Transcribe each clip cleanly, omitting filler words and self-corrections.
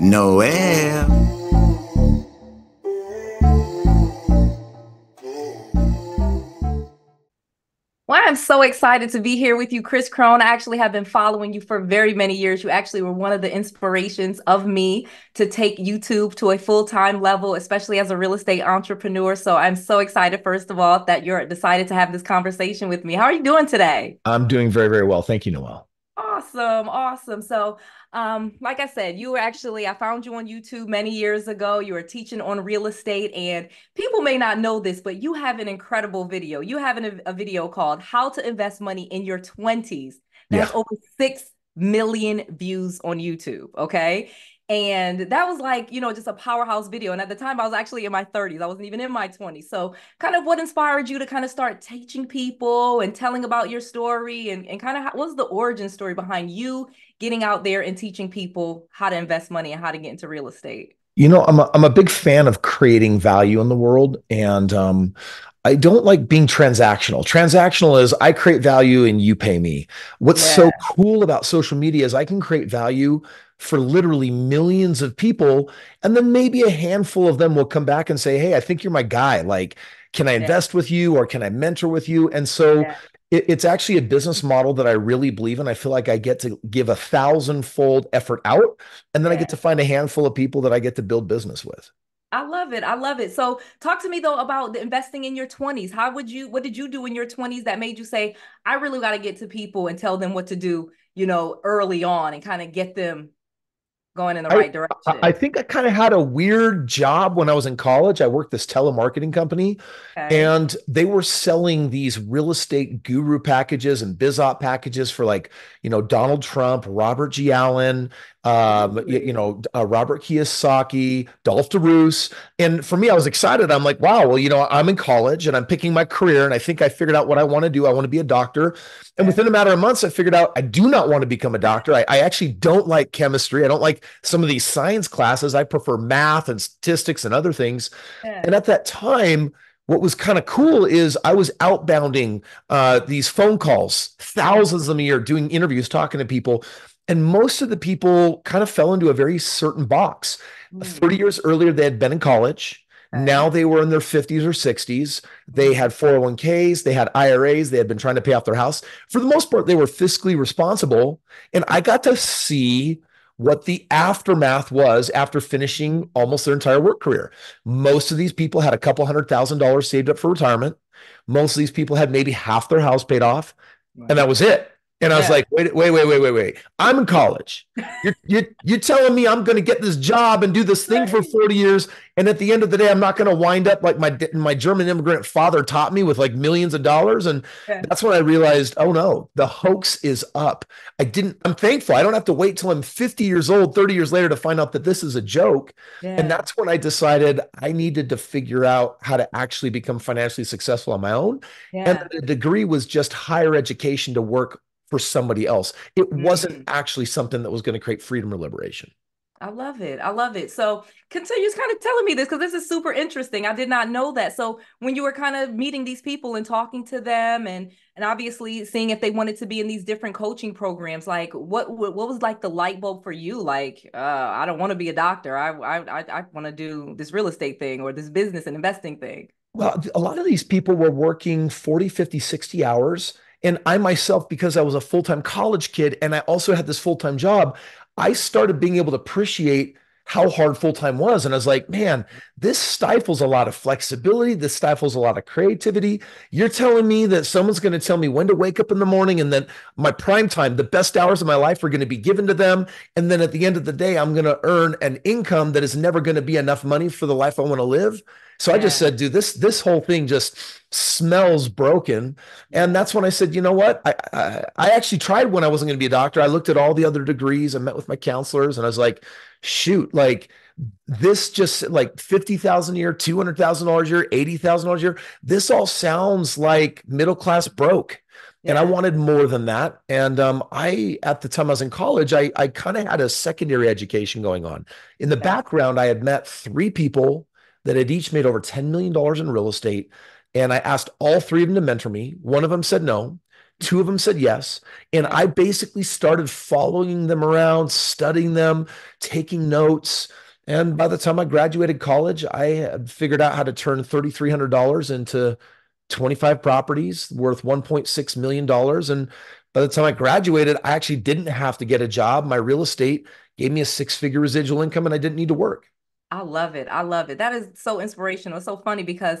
Noel. Well, I'm so excited to be here with you, Chris Krohn. I actually have been following you for very many years. You actually were one of the inspirations of me to take YouTube to a full-time level, especially as a real estate entrepreneur. So I'm so excited, first of all, that you're decided to have this conversation with me. How are you doing today? I'm doing very, very well. Thank you, Noel. Awesome. Awesome. So like I said, you were actually, I found you on YouTube many years ago. You were teaching on real estate, and people may not know this, but you have an incredible video. You have a video called How to Invest Money in Your 20s. That's over 6 million views on YouTube. Okay. And that was like, you know, just a powerhouse video. And at the time I was actually in my 30s. I wasn't even in my 20s. So kind of what inspired you to kind of start teaching people and telling about your story, and kind of what's the origin story behind you getting out there and teaching people how to invest money and how to get into real estate? You know, I'm a big fan of creating value in the world. And I don't like being transactional. Transactional is I create value and you pay me. What's so cool about social media is I can create value for literally millions of people, and then maybe a handful of them will come back and say, hey, I think you're my guy. Like, can I invest with you, or can I mentor with you? And so it's actually a business model that I really believe in. I feel like I get to give 1,000-fold effort out, and then I get to find a handful of people that I get to build business with. I love it. I love it. So talk to me though about the investing in your 20s. How would you, what did you do in your 20s that made you say, I really got to get to people and tell them what to do, you know, early on, and kind of get them going in the right direction? I think I kind of had a weird job when I was in college. I worked this telemarketing company, and they were selling these real estate guru packages and biz op packages for, like, you know, Donald Trump, Robert G. Allen, Robert Kiyosaki, Dolph DeRoos. And for me, I was excited. I'm like, wow, well, you know, I'm in college and I'm picking my career, and I think I figured out what I want to do. I want to be a doctor. And within a matter of months, I figured out I do not want to become a doctor. I actually don't like chemistry. I don't like some of these science classes. I prefer math and statistics and other things. And at that time, what was kind of cool is I was outbounding these phone calls, thousands of them a year, doing interviews, talking to people. And most of the people kind of fell into a very certain box. 30 years earlier, they had been in college. Now they were in their 50s or 60s. They had 401ks. They had IRAs. They had been trying to pay off their house. For the most part, they were fiscally responsible. And I got to see what the aftermath was after finishing almost their entire work career. Most of these people had a couple $100,000 saved up for retirement. Most of these people had maybe half their house paid off. And that was it. And I was like, wait. I'm in college. You're telling me I'm going to get this job and do this thing for 40 years. And at the end of the day, I'm not going to wind up like my German immigrant father taught me, with like millions of dollars. And that's when I realized, oh no, the hoax is up. I'm thankful. I don't have to wait till I'm 50 years old, 30 years later, to find out that this is a joke. And that's when I decided I needed to figure out how to actually become financially successful on my own. And the degree was just higher education to work for somebody else. It wasn't actually something that was going to create freedom or liberation. I love it. I love it. So continue kind of telling me this, because this is super interesting. I did not know that. So when you were kind of meeting these people and talking to them, and obviously seeing if they wanted to be in these different coaching programs, like what was like the light bulb for you? Like, I don't want to be a doctor. I want to do this real estate thing, or this business and investing thing. Well, a lot of these people were working 40, 50, 60 hours. And I myself, because I was a full-time college kid and I also had this full-time job, I started being able to appreciate how hard full-time was. And I was like, man, this stifles a lot of flexibility. This stifles a lot of creativity. You're telling me that someone's going to tell me when to wake up in the morning, and then my prime time, the best hours of my life, are going to be given to them. And then at the end of the day, I'm going to earn an income that is never going to be enough money for the life I want to live. So I just said, dude, this whole thing just smells broken. And that's when I said, you know what? I actually tried when I wasn't going to be a doctor. I looked at all the other degrees. I met with my counselors, and I was like, shoot, like this just like $50,000 a year, $200,000 a year, $80,000 a year. This all sounds like middle-class broke. And I wanted more than that. And at the time I was in college, I kind of had a secondary education going on. In the background, I had met 3 people that had each made over $10 million in real estate. And I asked all 3 of them to mentor me. One of them said no. Two of them said yes. And I basically started following them around, studying them, taking notes. And by the time I graduated college, I had figured out how to turn $3,300 into 25 properties worth $1.6 million. And by the time I graduated, I actually didn't have to get a job. My real estate gave me a six-figure residual income and I didn't need to work. I love it. I love it. That is so inspirational. It's so funny because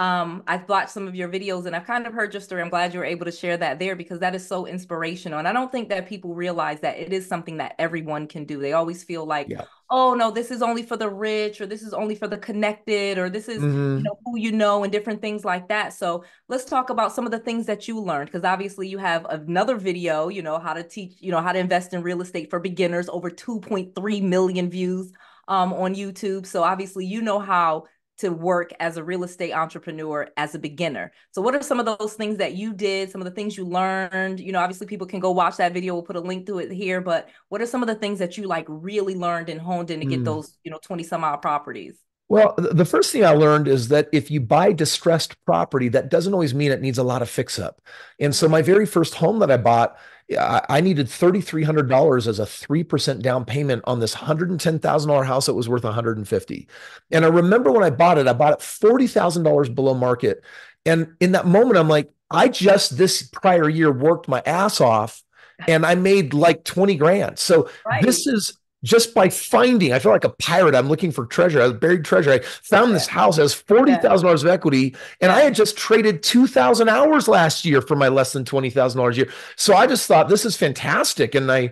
I've watched some of your videos and I've kind of heard your story. I'm glad you were able to share that there because that is so inspirational. And I don't think that people realize that it is something that everyone can do. They always feel like, oh no, this is only for the rich, or this is only for the connected, or this is you know, who you know, and different things like that. So let's talk about some of the things that you learned. Cause obviously you have another video, you know, how to teach, you know, how to invest in real estate for beginners, over 2.3 million views on YouTube. So obviously, you know how to work as a real estate entrepreneur as a beginner. So what are some of those things that you did, some of the things you learned? You know, obviously people can go watch that video. We'll put a link to it here, but what are some of the things that you like really learned and honed in to get those, you know, 20-some-odd properties? Well, the first thing I learned is that if you buy distressed property, that doesn't always mean it needs a lot of fix up. And so my very first home that I bought, I needed $3,300 as a 3% down payment on this $110,000 house that was worth $150,000. And I remember when I bought it $40,000 below market. And in that moment, I'm like, I just this prior year worked my ass off and I made like 20 grand. So this is just by finding, I feel like a pirate. I'm looking for treasure. I was buried treasure. I found this house that has $40,000 of equity. And I had just traded 2,000 hours last year for my less than $20,000 a year. So I just thought this is fantastic. And I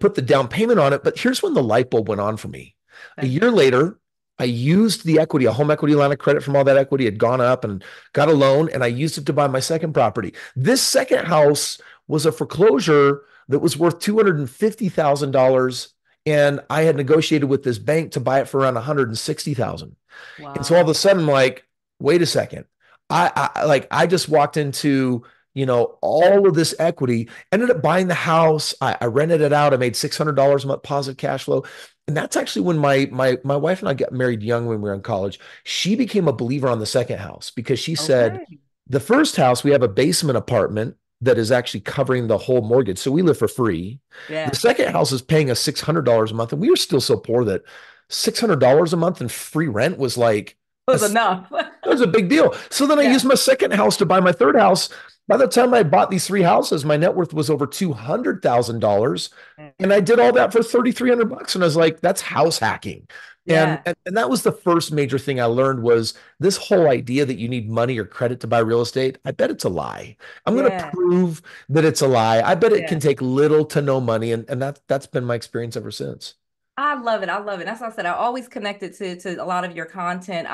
put the down payment on it, but here's when the light bulb went on for me. A year later, I used the equity, a home equity line of credit from all that equity had gone up and got a loan. And I used it to buy my second property. This second house was a foreclosure that was worth $250,000. And I had negotiated with this bank to buy it for around $160,000. Wow. And so all of a sudden, I'm like, wait a second. I just walked into, you know, all of this equity, ended up buying the house. I rented it out. I made $600 a month positive cash flow. And that's actually when my wife and I got married young when we were in college. She became a believer on the second house because she said, the first house, we have a basement apartment that is actually covering the whole mortgage. So we live for free. The second house is paying us $600 a month. And we were still so poor that $600 a month and free rent was like, enough. That was a big deal. So then I used my second house to buy my third house. By the time I bought these three houses, my net worth was over $200,000. And I did all that for $3,300. And I was like, that's house hacking. And that was the first major thing I learned was this whole idea that you need money or credit to buy real estate. I bet it's a lie. I'm going to prove that it's a lie. I bet it can take little to no money. And that's been my experience ever since. I love it. I love it. That's what I said. I always connected to a lot of your content.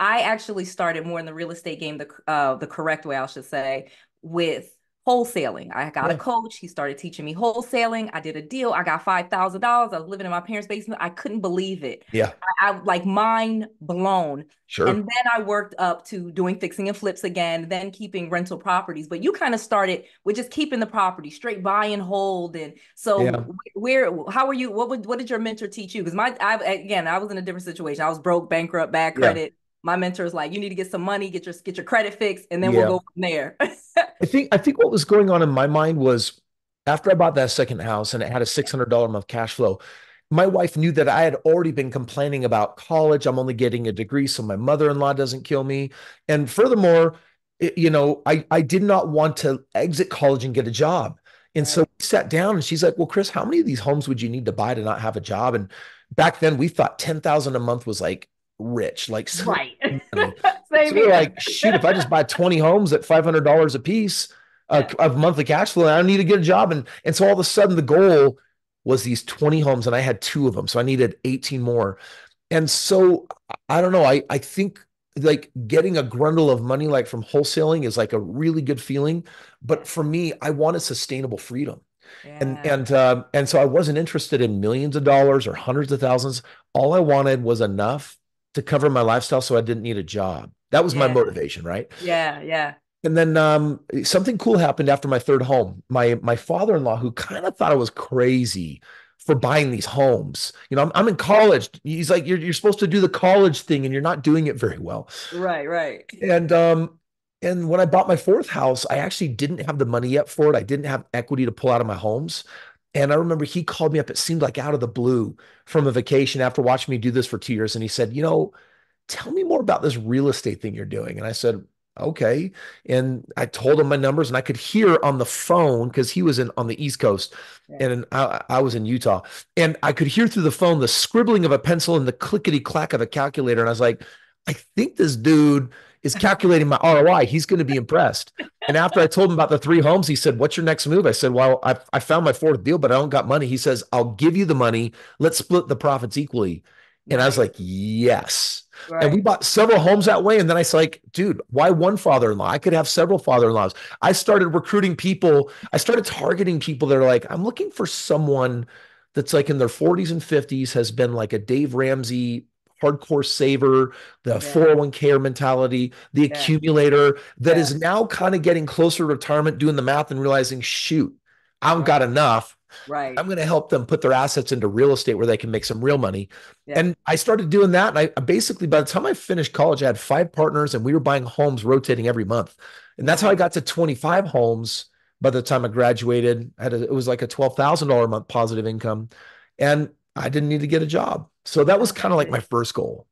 I actually started more in the real estate game, the correct way, I should say, with wholesaling. I got a coach. He started teaching me wholesaling. I did a deal. I got $5,000. I was living in my parents' basement. I couldn't believe it. I like mind blown. And then I worked up to doing fixing and flips again, then keeping rental properties. But you kind of started with just keeping the property straight, buy and hold. And so how were you, what did your mentor teach you? Because I was in a different situation. I was broke, bankrupt, bad credit. My mentor is like, you need to get some money, get your credit fixed, and then we'll go from there. I think what was going on in my mind was after I bought that second house and it had a $600 a month cash flow, my wife knew that I had already been complaining about college. I'm only getting a degree so my mother-in-law doesn't kill me. And furthermore, you know, I did not want to exit college and get a job. And so we sat down and she's like, well, Chris, how many of these homes would you need to buy to not have a job? And back then we thought $10,000 a month was like rich, like so we were like, shoot, if I just buy 20 homes at $500 a piece of monthly cash flow, I don't need to get a job. And so all of a sudden the goal was these 20 homes and I had 2 of them. So I needed 18 more. And so I don't know. I think like getting a grundle of money, like from wholesaling, is like a really good feeling. But for me, I wanted sustainable freedom. And so I wasn't interested in millions of dollars or hundreds of thousands. All I wanted was enough to cover my lifestyle so I didn't need a job. That was my motivation, right? And then something cool happened after my third home. My father-in-law, who kind of thought I was crazy for buying these homes. You know, I'm in college. He's like, you're supposed to do the college thing and you're not doing it very well. And And when I bought my fourth house, I actually didn't have the money yet for it. I didn't have equity to pull out of my homes. And I remember he called me up, it seemed like out of the blue, from a vacation after watching me do this for 2 years. And he said, you know, tell me more about this real estate thing you're doing. And I said, okay. And I told him my numbers, and I could hear on the phone, because he was on the East Coast, and I was in Utah. And I could hear through the phone the scribbling of a pencil and the clickety clack of a calculator. And I was like, I think this dude is calculating my ROI. He's going to be impressed. And after I told him about the 3 homes, he said, what's your next move? I said, well, I found my 4th deal, but I don't got money. He says, I'll give you the money. Let's split the profits equally. And I was like, yes. Right. And we bought several homes that way. And then I was like, dude, why one father-in-law? I could have several father-in-laws. I started recruiting people. I started targeting people that are like, I'm looking for someone that's like in their 40s and 50s, has been like a Dave Ramsey hardcore saver, the 401k mentality, the accumulator that is now kind of getting closer to retirement, doing the math and realizing, shoot, I haven't got enough. Right. I'm going to help them put their assets into real estate where they can make some real money. Yeah. And I started doing that. And I basically, by the time I finished college, I had 5 partners, and we were buying homes rotating every month. And that's how I got to 25 homes. By the time I graduated, it was like a $12,000 a month positive income, and I didn't need to get a job. So that was kind of like my first goal.